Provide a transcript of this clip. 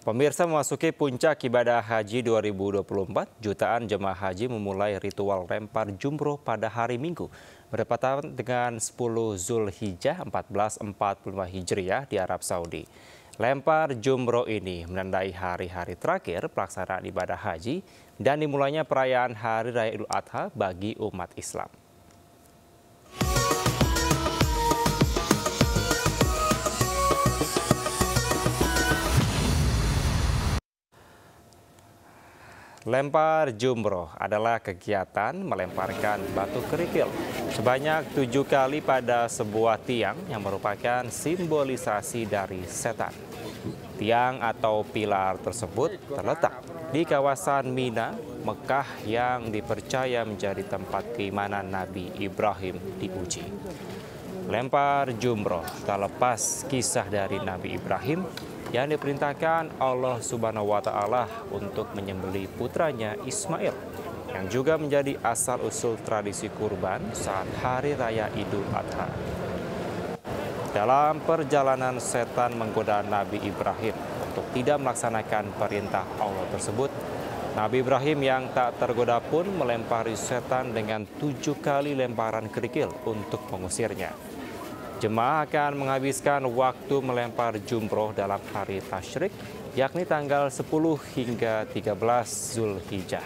Pemirsa, memasuki puncak ibadah haji 2024, jutaan jemaah haji memulai ritual lempar jumroh pada hari Minggu. Bertepatan dengan 10 Zulhijjah 1445 Hijriah di Arab Saudi. Lempar jumroh ini menandai hari-hari terakhir pelaksanaan ibadah haji dan dimulainya perayaan Hari Raya Idul Adha bagi umat Islam. Lempar jumroh adalah kegiatan melemparkan batu kerikil sebanyak 7 kali pada sebuah tiang yang merupakan simbolisasi dari setan. Tiang atau pilar tersebut terletak di kawasan Mina, Mekah yang dipercaya menjadi tempat keimanan Nabi Ibrahim diuji. Lempar jumroh tak lepas kisah dari Nabi Ibrahim yang diperintahkan Allah Subhanahu wa Ta'ala untuk menyembelih putranya Ismail, yang juga menjadi asal-usul tradisi kurban saat Hari Raya Idul Adha. Dalam perjalanan, setan menggoda Nabi Ibrahim untuk tidak melaksanakan perintah Allah tersebut. Nabi Ibrahim yang tak tergoda pun melempari setan dengan 7 kali lemparan kerikil untuk mengusirnya. Jemaah akan menghabiskan waktu melempar jumroh dalam hari tasyrik, yakni tanggal 10 hingga 13 Zulhijjah.